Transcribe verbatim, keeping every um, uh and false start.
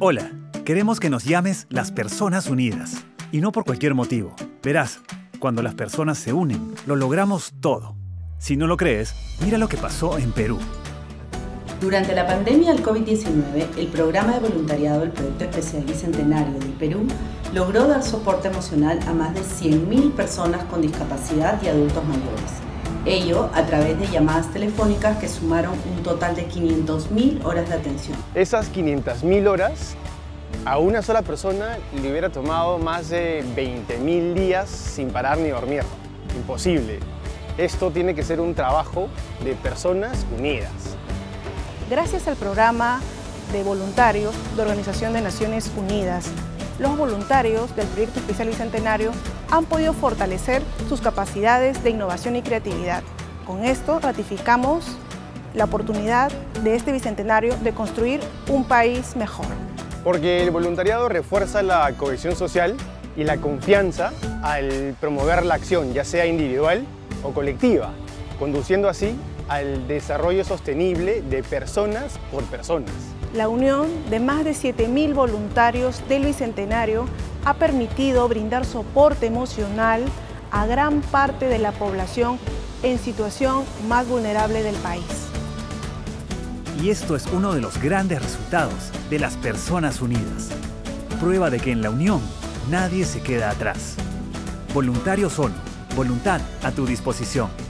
Hola, queremos que nos llames Las Personas Unidas. Y no por cualquier motivo. Verás, cuando las personas se unen, lo logramos todo. Si no lo crees, mira lo que pasó en Perú. Durante la pandemia del COVID diecinueve, el programa de voluntariado del Proyecto Especial Bicentenario del Perú logró dar soporte emocional a más de cien mil personas con discapacidad y adultos mayores. Ello a través de llamadas telefónicas que sumaron un total de quinientas mil horas de atención. Esas quinientas mil horas a una sola persona le hubiera tomado más de veinte mil días sin parar ni dormir. Imposible. Esto tiene que ser un trabajo de personas unidas. Gracias al programa de voluntarios de Organización de Naciones Unidas, los voluntarios del Proyecto Especial Bicentenario han podido fortalecer sus capacidades de innovación y creatividad. Con esto ratificamos la oportunidad de este Bicentenario de construir un país mejor. Porque el voluntariado refuerza la cohesión social y la confianza al promover la acción, ya sea individual o colectiva, conduciendo así al desarrollo sostenible de personas por personas. La unión de más de siete mil voluntarios del Bicentenario ha permitido brindar soporte emocional a gran parte de la población en situación más vulnerable del país. Y esto es uno de los grandes resultados de Las Personas Unidas. Prueba de que en la unión nadie se queda atrás. Voluntarios ONU, voluntad a tu disposición.